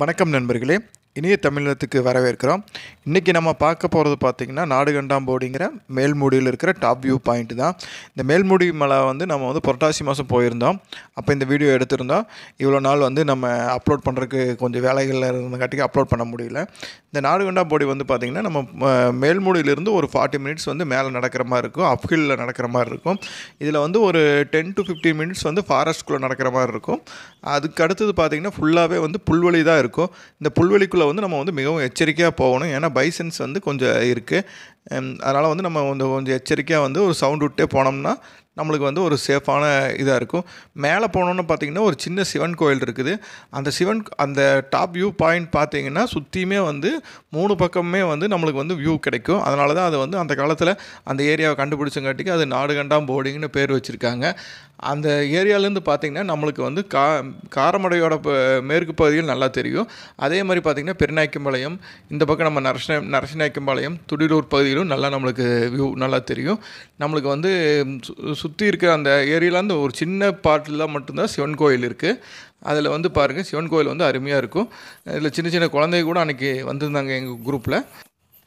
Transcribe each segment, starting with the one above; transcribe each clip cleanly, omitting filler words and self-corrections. வணக்கம் நண்பர்களே, இனிய தமிழகத்துக்கு வரவேற்கிறோம். இன்றைக்கி நம்ம பார்க்க போகிறது பார்த்திங்கன்னா நாடு கண்ட போடிங்கிற மேல்முடியில் இருக்கிற டாப் வியூ பாயிண்ட் தான். இந்த மேல்முடி மலை வந்து நம்ம வந்து புரட்டாசி மாதம் போயிருந்தோம். அப்போ இந்த வீடியோ எடுத்திருந்தோம். இவ்வளோ நாள் வந்து நம்ம அப்லோட் பண்ணுறதுக்கு கொஞ்சம் வேலைகளில் இருந்தங்காட்டிக்கு அப்லோட் பண்ண முடியல. இந்த நாடு கண்ட போடி வந்து பார்த்திங்கன்னா நம்ம மேல்முடியிலிருந்து ஒரு 40 minutes வந்து மேலே நடக்கிற மாதிரி இருக்கும், அப்ஹில்லில் நடக்கிற மாதிரி இருக்கும். இதில் வந்து ஒரு 10 to 15 minutes வந்து ஃபாரஸ்ட்குள்ளே நடக்கிற மாதிரி இருக்கும். அதுக்கு அடுத்தது பார்த்திங்கன்னா ஃபுல்லாகவே வந்து புல்வெளி தான் இருக்கும். இந்த புல்வெளிக்குள்ளே வந்து நம்ம வந்து மிகவும் எச்சரிக்கையாக போகணும். ஏன்னா பைசன்ஸ் வந்து கொஞ்சம் இருக்குது. அதனால் வந்து நம்ம கொஞ்சம் எச்சரிக்கையாக வந்து ஒரு சவுண்ட் விட்டே போனோம்னா நம்மளுக்கு வந்து ஒரு சேஃபான இதாக இருக்கும். மேலே போனோன்னு பார்த்திங்கன்னா ஒரு சின்ன சிவன் கோயில் இருக்குது. அந்த சிவன் அந்த டாப் வியூ பாயிண்ட் பார்த்திங்கன்னா சுற்றியுமே வந்து 3 பக்கமுமே வந்து நம்மளுக்கு வந்து வியூ கிடைக்கும். அதனால தான் அது வந்து அந்த காலத்தில் அந்த ஏரியாவை கண்டுபிடிச்சங்காட்டிக்கு அது நாடு கண்ட போடின்னு பேர் வச்சுருக்காங்க. அந்த ஏரியாவிலேருந்து பார்த்திங்கன்னா நம்மளுக்கு வந்து காரமடையோட மேற்கு பகுதியில் நல்லா தெரியும். அதே மாதிரி பார்த்திங்கன்னா பெரியநாயக்கன்பாளையம் இந்த பக்கம் நம்ம நரசிம்மநாயக்கன்பாளையம் துடியலூர் பகுதியிலும் நல்லா நம்மளுக்கு வியூ நல்லா தெரியும். நம்மளுக்கு வந்து சுற்றி இருக்கிற அந்த ஏரியாவில் அந்த ஒரு சின்ன பார்ட்டில் மட்டும்தான் சிவன் கோயில் இருக்குது. அதில் வந்து பாருங்கள், சிவன் கோயில் வந்து அருமையாக இருக்கும். இதில் சின்ன சின்ன குழந்தைங்க கூட அன்றைக்கி வந்திருந்தாங்க எங்கள் குரூப்பில்.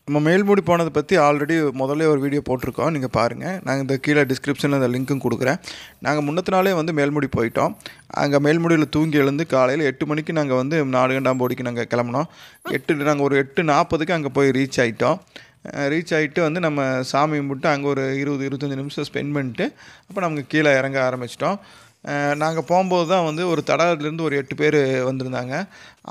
நம்ம மேல்முடி போனதை பற்றி ஆல்ரெடி முதல்ல ஒரு வீடியோ போட்டிருக்கோம், நீங்கள் பாருங்கள். நாங்கள் இந்த கீழே டிஸ்கிரிப்ஷனில் அந்த லிங்க்கும் கொடுக்குறேன். நாங்கள் முன்னத்து நாளே வந்து மேல்முடி போயிட்டோம். அங்கே மேல்முடியில் தூங்கி எழுந்து காலையில் 8 மணிக்கு நாங்கள் வந்து நாடு கண்ட போடிக்கு நாங்கள் கிளம்பினோம். நாங்கள் ஒரு 8:40க்கு அங்கே போய் ரீச் ஆகிட்டோம். ரீச் ஆகிட்டு வந்து நம்ம சாமி கும்பிட்டு அங்கே ஒரு 20-25 நிமிஷம் ஸ்பெண்ட் பண்ணிட்டு அப்போ நமக்கு கீழே இறங்க ஆரம்பிச்சிட்டோம். நாங்கள் போகும்போது தான் வந்து ஒரு தடாலேருந்து ஒரு 8 பேர் வந்திருந்தாங்க.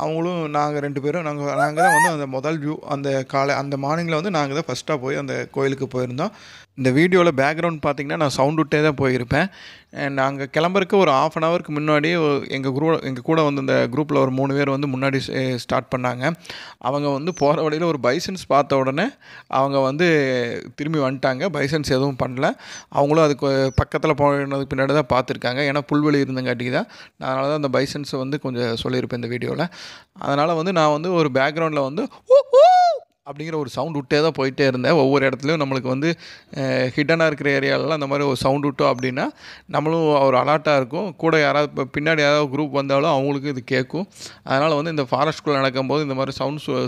அவங்களும் நாங்கள் 2 பேரும் நாங்கள் தான் வந்து அந்த முதல் வியூ அந்த அந்த மார்னிங்கில் வந்து நாங்கள் தான் ஃபஸ்ட்டாக போய் அந்த கோயிலுக்கு போயிருந்தோம். இந்த வீடியோவில் பேக்ரவுண்ட் பார்த்திங்கன்னா நான் சவுண்ட் விட்டே தான் போயிருப்பேன். நாங்கள் கிளம்புறக்கு ஒரு 1/2 hourக்கு முன்னாடி எங்கள் கூட வந்து இந்த குரூப்பில் ஒரு 3 பேர் வந்து முன்னாடி ஸ்டார்ட் பண்ணாங்க. அவங்க வந்து போகிற வழியில் ஒரு பைசன்ஸ் பார்த்த உடனே அவங்க வந்து திரும்பி வந்துட்டாங்க. பைசன்ஸ் எதுவும் பண்ணல. அவங்களும் அதுக்கு பக்கத்தில் போனதுக்கு பின்னாடி தான் பார்த்துருக்காங்க. ஏன்னா புல்வெளி இருந்தங்காட்டிக்கு தான். அதனால தான் அந்த பைசன்ஸை வந்து கொஞ்சம் சொல்லியிருப்பேன் இந்த வீடியோவில். அதனால் வந்து நான் வந்து ஒரு பேக்ரவுண்டில் வந்து அப்படிங்கிற ஒரு சவுண்ட் விட்டே தான் போயிட்டே இருந்தேன். ஒவ்வொரு இடத்துலையும் நம்மளுக்கு வந்து ஹிட்டனாக இருக்கிற ஏரியாலெலாம் அந்த மாதிரி ஒரு சவுண்ட் விட்டோம் அப்படின்னா நம்மளும் ஒரு அலர்ட்டாக இருக்கும். கூட யாராவது இப்போ பின்னாடி யாராவது குரூப் வந்தாலும் அவங்களுக்கு இது கேட்கும். அதனால் வந்து இந்த ஃபாரஸ்ட்குள்ளே நடக்கும்போது இந்த மாதிரி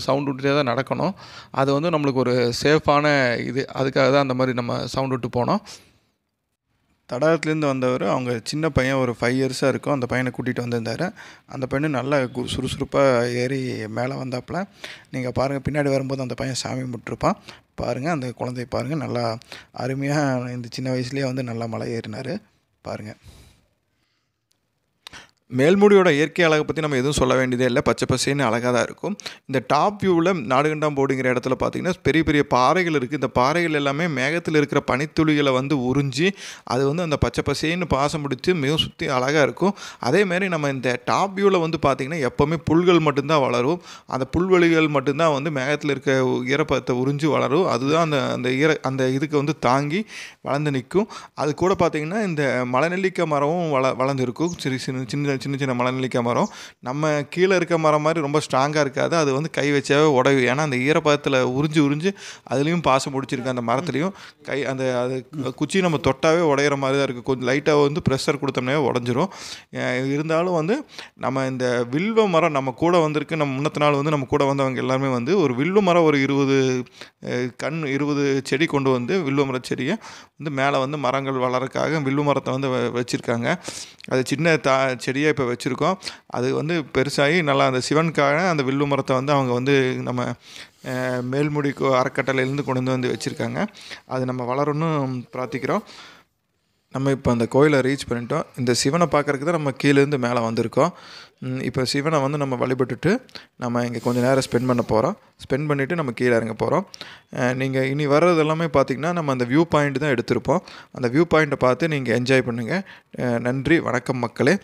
சவுண்ட் விட்டுட்டே தான் நடக்கணும். அது வந்து நம்மளுக்கு ஒரு சேஃபான இது. அதுக்காக தான் அந்த மாதிரி நம்ம சவுண்ட் விட்டு போனோம். தடாகத்துலேருந்து வந்தவர் அவங்க சின்ன பையன் ஒரு 5 இயர்ஸாக இருக்கும். அந்த பையனை கூட்டிகிட்டு வந்திருந்தார். அந்த பையனும் நல்லா சுறுசுறுப்பாக ஏறி மேலே வந்தாப்பில் நீங்கள் பாருங்கள். பின்னாடி வரும்போது அந்த பையன் சாமி முட்டிருப்பான். பாருங்கள் அந்த குழந்தைய பாருங்கள், நல்லா அருமையாக இந்த சின்ன வயசுலேயே வந்து நல்லா மலை ஏறினார். பாருங்கள் மேல்முடியோட இயற்கை அழகை பற்றி நம்ம எதுவும் சொல்ல வேண்டியதே இல்லை. பச்சை பசேன்னு அழகாக தான் இருக்கும். இந்த டாப் வியூவில் நாடு கண்ட போடிங்கிற இடத்துல பார்த்திங்கன்னா பெரிய பெரிய பாறைகள் இருக்குது. இந்த பாறைகள் எல்லாமே மேகத்தில் இருக்கிற பனித்துளிகளை வந்து உறிஞ்சி அது வந்து அந்த பச்சை பசேன்னு பாசம் பிடிச்சி மிகவும் சுற்றி அழகாக இருக்கும். அதேமாரி நம்ம இந்த டாப் வியூவில் வந்து பார்த்திங்கன்னா எப்போவுமே புல்கள் மட்டும்தான் வளரும். அந்த புல்வெளிகள் மட்டும்தான் வந்து மேகத்தில் இருக்க ஈரப்பதத்தை உறிஞ்சி வளரும். அதுதான் அந்த இதுக்கு வந்து தாங்கி வளர்ந்து நிற்கும். அது கூட பார்த்திங்கன்னா இந்த மலைநெல்லிக்காய் மரமும் வளர்ந்துருக்கும். சின்ன மலைநெல்லிக்காய் மரம் நம்ம கீழே இருக்க மரம் மாதிரி ரொம்ப ஸ்ட்ராங்காக இருக்காது. அது வந்து கை வச்சாவே உடையும். ஏன்னா அந்த ஈரப்பதத்தில் உறிஞ்சு அதுலேயும் பாசம் பிடிச்சிருக்கு. அந்த மரத்துலேயும் அது குச்சி நம்ம தொட்டாவே உடையிற மாதிரி தான் இருக்குது. கொஞ்சம் லைட்டாக வந்து ப்ரெஷர் கொடுத்தோம்னே உடஞ்சிரும். இருந்தாலும் வந்து நம்ம இந்த வில்வ மரம் நம்ம கூட வந்திருக்கு. நம்ம முன்னத்து நாள் வந்து நம்ம கூட வந்தவங்க எல்லாருமே வந்து ஒரு வில்வ மரம் ஒரு 20 செடி கொண்டு வந்து வில்வ மர செடியை வந்து மேலே வந்து மரங்கள் வளர்றதுக்காக வில்வ மரத்தை வந்து வச்சுருக்காங்க. அது சின்ன செடியாக இப்போ வச்சுருக்கோம். அது வந்து பெருசாகி நல்லா அந்த சிவனுக்காக அந்த வில்லு மரத்தை வந்து அவங்க வந்து நம்ம மேல்முடிக்கு அறக்கட்டளையிலேருந்து கொண்டு வந்து வச்சுருக்காங்க. அது நம்ம வளரணும் பிரார்த்திக்கிறோம். நம்ம இப்போ அந்த கோயிலை ரீச் பண்ணிட்டோம். இந்த சிவனை பார்க்குறதுக்கு தான் நம்ம கீழேருந்து மேலே வந்திருக்கோம். இப்போ சிவனை வந்து நம்ம வழிபட்டுட்டு நம்ம இங்கே கொஞ்சம் நேரம் ஸ்பெண்ட் பண்ண போகிறோம். ஸ்பெண்ட் பண்ணிவிட்டு நம்ம கீழே இறங்க போகிறோம். நீங்கள் இனி வர்றது எல்லாமே பார்த்திங்கன்னா நம்ம அந்த வியூ பாயிண்ட் தான் எடுத்திருப்போம். அந்த வியூ பாயிண்ட்டை பார்த்து நீங்கள் என்ஜாய் பண்ணுங்கள். நன்றி, வணக்கம் மக்களே.